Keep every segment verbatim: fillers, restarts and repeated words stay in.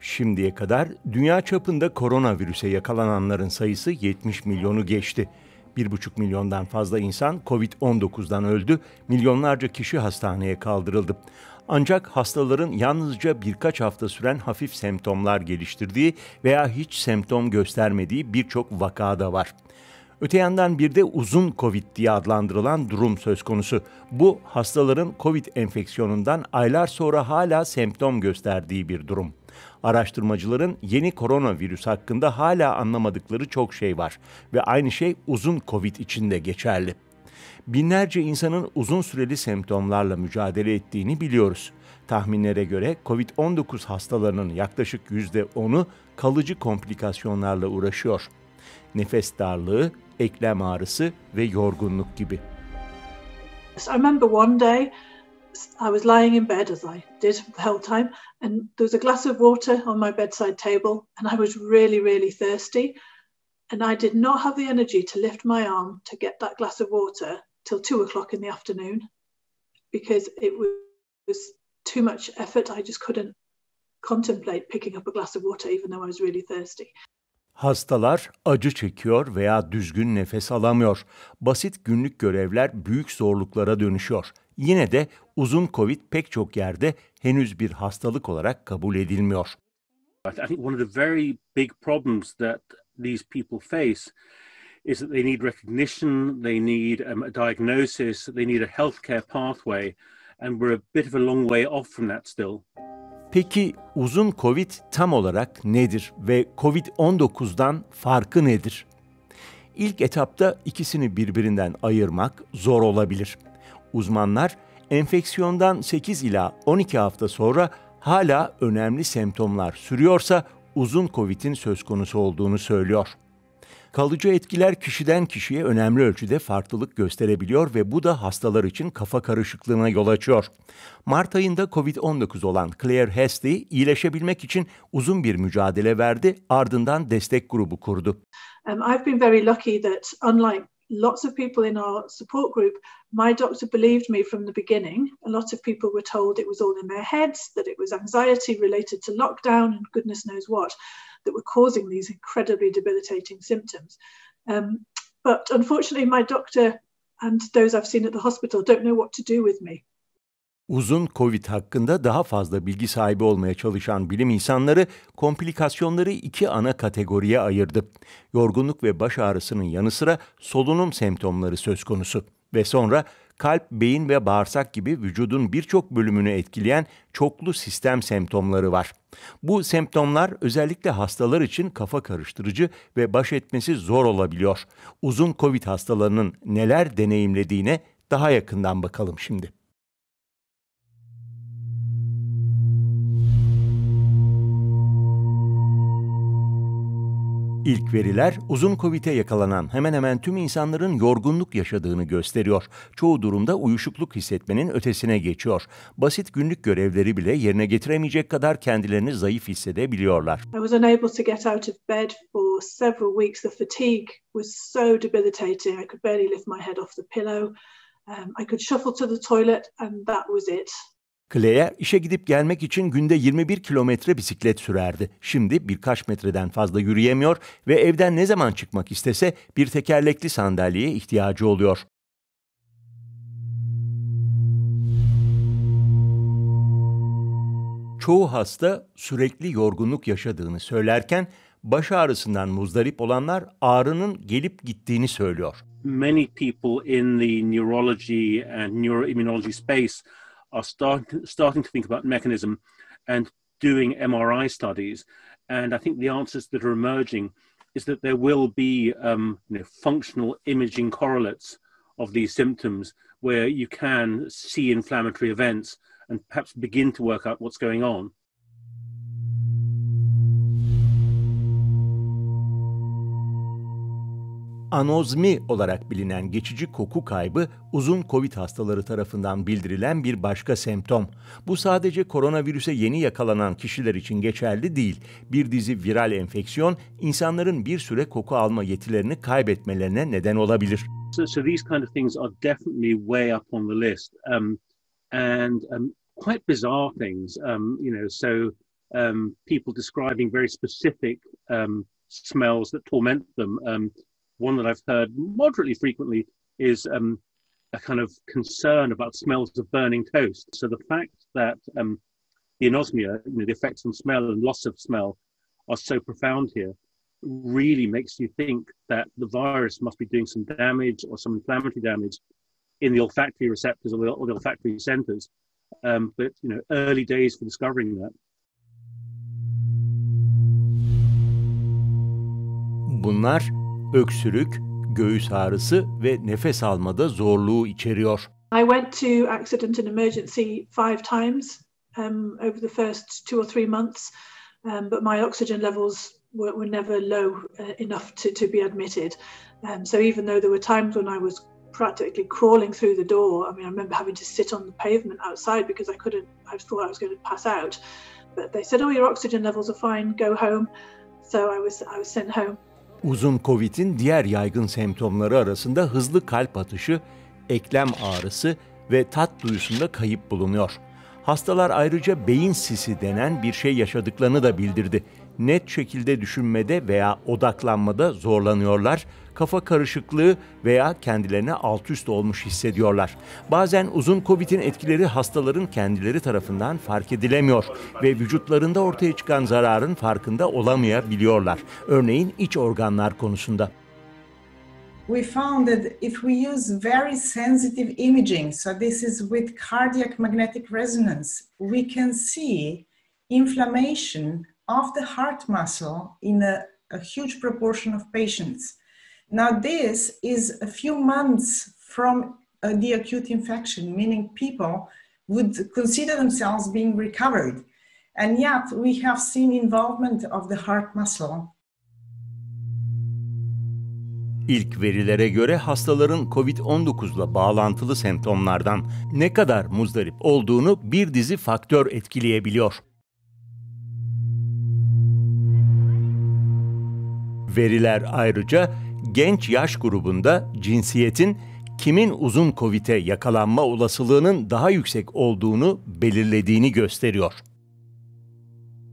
Şimdiye kadar dünya çapında koronavirüse yakalananların sayısı yetmiş milyonu geçti. bir buçuk milyondan fazla insan Covid on dokuzdan öldü, milyonlarca kişi hastaneye kaldırıldı. Ancak hastaların yalnızca birkaç hafta süren hafif semptomlar geliştirdiği veya hiç semptom göstermediği birçok vaka da var. Öte yandan bir de uzun Covid diye adlandırılan durum söz konusu. Bu hastaların Covid enfeksiyonundan aylar sonra hala semptom gösterdiği bir durum. Araştırmacıların yeni koronavirüs hakkında hala anlamadıkları çok şey var ve aynı şey uzun Covid için de geçerli. Binlerce insanın uzun süreli semptomlarla mücadele ettiğini biliyoruz. Tahminlere göre Covid on dokuz hastalarının yaklaşık yüzde onu kalıcı komplikasyonlarla uğraşıyor. Nefes darlığı, eklem ağrısı ve yorgunluk gibi. I remember one day I was lying in bed as I did the whole time and there was a glass of water on my bedside table and I was really really thirsty and I did not have the energy to lift my arm to get that glass of water till two o'clock in the afternoon because it was too much effort. I just couldn't contemplate picking up a glass of water even though I was really thirsty. Hastalar acı çekiyor veya düzgün nefes alamıyor. Basit günlük görevler büyük zorluklara dönüşüyor. Yine de uzun Covid pek çok yerde henüz bir hastalık olarak kabul edilmiyor. I think one of the very big problems that these people face is that they need recognition, they need a diagnosis, they need a healthcare pathway and we're a bit of a long way off from that still. Peki uzun Covid tam olarak nedir ve Covid on dokuzdan farkı nedir? İlk etapta ikisini birbirinden ayırmak zor olabilir. Uzmanlar enfeksiyondan sekiz ila on iki hafta sonra hala önemli semptomlar sürüyorsa uzun Covid'in söz konusu olduğunu söylüyor. Kalıcı etkiler kişiden kişiye önemli ölçüde farklılık gösterebiliyor ve bu da hastalar için kafa karışıklığına yol açıyor. Mart ayında Covid on dokuz olan Claire Hastie iyileşebilmek için uzun bir mücadele verdi, ardından destek grubu kurdu. Um, I've been very lucky that unlike lots of people in our support group, my doctor believed me from the beginning. A lot of people were told it was all in their heads, that it was anxiety related to lockdown and goodness knows what that were causing these incredibly debilitating symptoms. Um, but unfortunately, my doctor and those I've seen at the hospital don't know what to do with me. Uzun Covid hakkında daha fazla bilgi sahibi olmaya çalışan bilim insanları komplikasyonları iki ana kategoriye ayırdı. Yorgunluk ve baş ağrısının yanı sıra solunum semptomları söz konusu ve sonra kalp, beyin ve bağırsak gibi vücudun birçok bölümünü etkileyen çoklu sistem semptomları var. Bu semptomlar özellikle hastalar için kafa karıştırıcı ve baş etmesi zor olabiliyor. Uzun Covid hastalarının neler deneyimlediğine daha yakından bakalım şimdi. İlk veriler uzun Covid'e yakalanan hemen hemen tüm insanların yorgunluk yaşadığını gösteriyor. Çoğu durumda uyuşukluk hissetmenin ötesine geçiyor. Basit günlük görevleri bile yerine getiremeyecek kadar kendilerini zayıf hissedebiliyorlar. I was unable to get out of bed for several weeks. The fatigue was so debilitating. I could barely lift my head off the pillow. Um, I could shuffle to the toilet and that was it. Claire işe gidip gelmek için günde yirmi bir kilometre bisiklet sürerdi. Şimdi birkaç metreden fazla yürüyemiyor ve evden ne zaman çıkmak istese bir tekerlekli sandalyeye ihtiyacı oluyor. Çoğu hasta sürekli yorgunluk yaşadığını söylerken baş ağrısından muzdarip olanlar ağrının gelip gittiğini söylüyor. Many people in the neurology and neuroimmunology space are start, starting to think about mechanism and doing M R I studies. And I think the answers that are emerging is that there will be um, you know, functional imaging correlates of these symptoms where you can see inflammatory events and perhaps begin to work out what's going on. Anosmi olarak bilinen geçici koku kaybı uzun Covid hastaları tarafından bildirilen bir başka semptom. Bu sadece koronavirüse yeni yakalanan kişiler için geçerli değil. Bir dizi viral enfeksiyon insanların bir süre koku alma yetilerini kaybetmelerine neden olabilir. So, so these kind of things are definitely way up on the list. Um, and um, quite bizarre things, um, you know, so um, people describing very specific um, smells that torment them. Um, one that I've heard moderately frequently is um, a kind of concern about smells of burning toast. So the fact that um, the anosmia, you know, the effects on smell and loss of smell are so profound here, really makes you think that the virus must be doing some damage or some inflammatory damage in the olfactory receptors or the, or the olfactory centers. Um, but, you know, early days for discovering that. Bunlar öksürük, göğüs ağrısı ve nefes almada zorluğu içeriyor. I went to accident and emergency five times um, over the first two or three months, um, but my oxygen levels were, were never low uh, enough to, to be admitted. Um, so even though there were times when I was practically crawling through the door, I mean, I remember having to sit on the pavement outside because I couldn't, I thought I was going to pass out. But they said, oh, your oxygen levels are fine, go home. So I was, I was sent home. Uzun Covid'in diğer yaygın semptomları arasında hızlı kalp atışı, eklem ağrısı ve tat duyusunda kayıp bulunuyor. Hastalar ayrıca beyin sisi denen bir şey yaşadıklarını da bildirdi. Net şekilde düşünmede veya odaklanmada zorlanıyorlar, kafa karışıklığı veya kendilerine alt üst olmuş hissediyorlar. Bazen uzun Covid'in etkileri hastaların kendileri tarafından fark edilemiyor ve vücutlarında ortaya çıkan zararın farkında olamayabiliyorlar. Örneğin iç organlar konusunda. We found that if we use very sensitive imaging, so this is with cardiac magnetic resonance, we can see inflammation of the heart muscle in a, a huge proportion of patients. Now this is a few months from uh, the acute infection, meaning people would consider themselves being recovered. And yet we have seen involvement of the heart muscle. İlk verilere göre hastaların COVID on dokuz'la bağlantılı semptomlardan ne kadar muzdarip olduğunu bir dizi faktör etkileyebiliyor. Veriler ayrıca genç yaş grubunda cinsiyetin kimin uzun Covid'e yakalanma olasılığının daha yüksek olduğunu belirlediğini gösteriyor.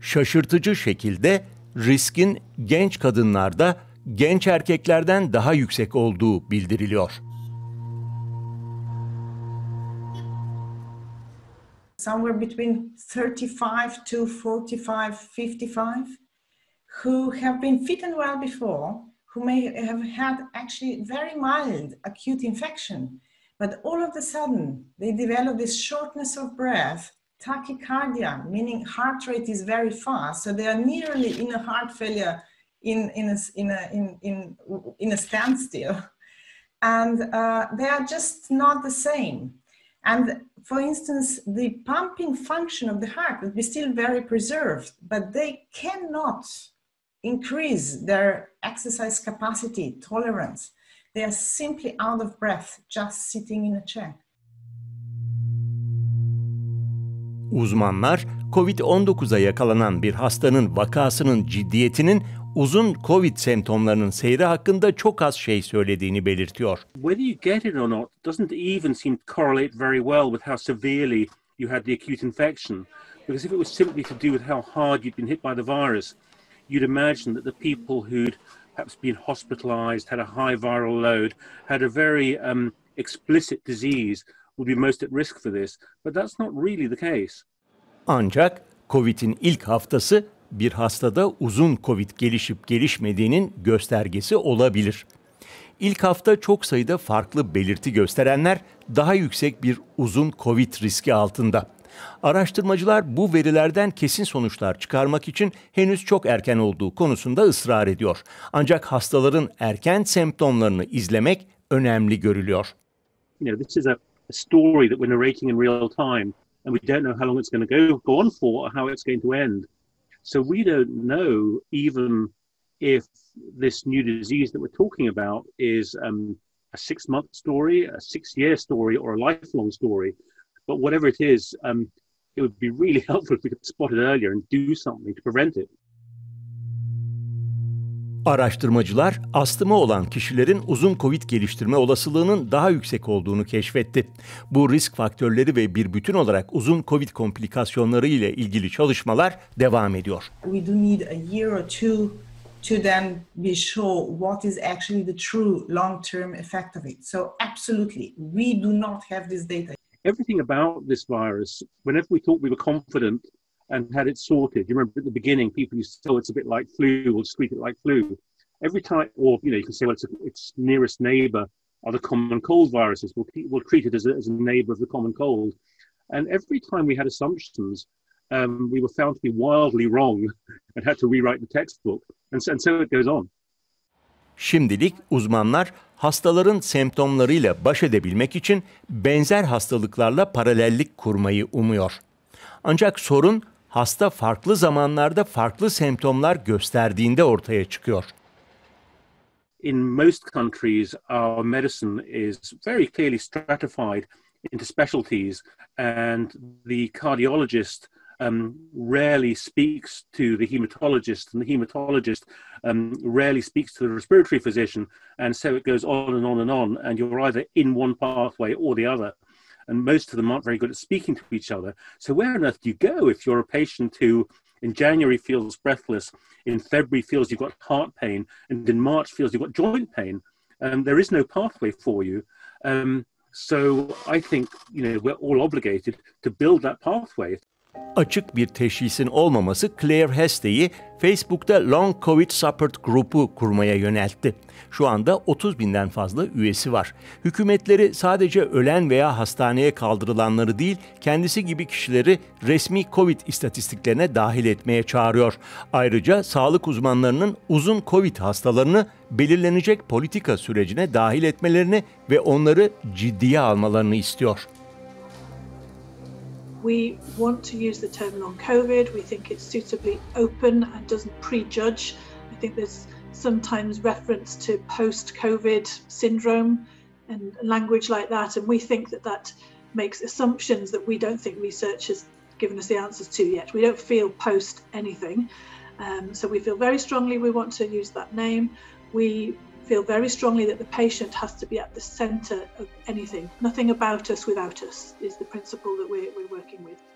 Şaşırtıcı şekilde riskin genç kadınlarda genç erkeklerden daha yüksek olduğu bildiriliyor. Somewhere between thirty-five to forty-five, fifty-five who have been fit and well before, who may have had actually very mild acute infection, but all of a sudden they develop this shortness of breath, tachycardia, meaning heart rate is very fast, so they are nearly in a heart failure in, in, a, in, a, in, in, in a standstill. And uh, they are just not the same. And for instance, the pumping function of the heart would be still very preserved, but they cannot increase their exercise capacity, tolerance. They are simply out of breath, just sitting in a chair. Uzmanlar, COVID on dokuza yakalanan bir hastanın vakasının ciddiyetinin uzun Covid semptomlarının seyri hakkında çok az şey söylediğini belirtiyor. Whether you get it or not doesn't even seem to correlate very well with how severely you had the acute infection. Because if it was simply to do with how hard you'd been hit by the virus, you'd imagine that the people who'd perhaps been hospitalized, had a high viral load, had a very um, explicit disease would be most at risk for this. But that's not really the case. Ancak Covid'in ilk haftası bir hastada uzun Covid gelişip gelişmediğinin göstergesi olabilir. İlk hafta çok sayıda farklı belirti gösterenler daha yüksek bir uzun Covid riski altında. Araştırmacılar bu verilerden kesin sonuçlar çıkarmak için henüz çok erken olduğu konusunda ısrar ediyor. Ancak hastaların erken semptomlarını izlemek önemli görülüyor. You know, this is a story that we're narrating in real time and we don't know how long it's going to go, go on for or how it's going to end. So we don't know even if this new disease that we're talking about is um, a six-month story, a six-year story, or a lifelong story. But whatever it is, um, it would be really helpful if we could spot it earlier and do something to prevent it. Araştırmacılar astımı olan kişilerin uzun Covid geliştirme olasılığının daha yüksek olduğunu keşfetti. Bu risk faktörleri ve bir bütün olarak uzun Covid komplikasyonları ile ilgili çalışmalar devam ediyor. We do need a year or two to then be sure what is actually the true long-term effect of it. So absolutely, we do not have this data. Everything about this virus, whenever we thought we were confident and had it sorted. You remember at the beginning, people used to say, oh, it's a bit like flu, or treat it like flu. Every time, or, you know, you can say, well, it's, a, its nearest neighbour are the common cold viruses. We'll, we'll treat it as a, as a neighbour of the common cold. And every time we had assumptions, um, we were found to be wildly wrong and had to rewrite the textbook. And so, and so it goes on. Şimdilik uzmanlar hastaların semptomlarıyla baş edebilmek için benzer hastalıklarla paralellik kurmayı umuyor. Ancak sorun, hasta farklı zamanlarda farklı semptomlar gösterdiğinde ortaya çıkıyor. In most countries, our medicine is very clearly stratified into specialties, and the cardiologist um, rarely speaks to the hematologist, and the hematologist um, rarely speaks to the respiratory physician, and so it goes on and on and on, and you're either in one pathway or the other. And most of them aren't very good at speaking to each other. So where on earth do you go if you're a patient who in January feels breathless, in February feels you've got heart pain, and in March feels you've got joint pain? Um, there is no pathway for you. Um, so I think, you know, we're all obligated to build that pathway. Açık bir teşhisin olmaması Claire Hastie'yi Facebook'ta Long Covid Support Grubu kurmaya yöneltti. Şu anda otuz binden fazla üyesi var. Hükümetleri sadece ölen veya hastaneye kaldırılanları değil, kendisi gibi kişileri resmi Covid istatistiklerine dahil etmeye çağırıyor. Ayrıca sağlık uzmanlarının uzun Covid hastalarını belirlenecek politika sürecine dahil etmelerini ve onları ciddiye almalarını istiyor. We want to use the term long COVID. We think it's suitably open and doesn't prejudge. I think there's sometimes reference to post-COVID syndrome and language like that. And we think that that makes assumptions that we don't think research has given us the answers to yet. We don't feel post anything. Um, so we feel very strongly we want to use that name. We feel very strongly that the patient has to be at the centre of anything. Nothing about us without us is the principle that we're, we're working with.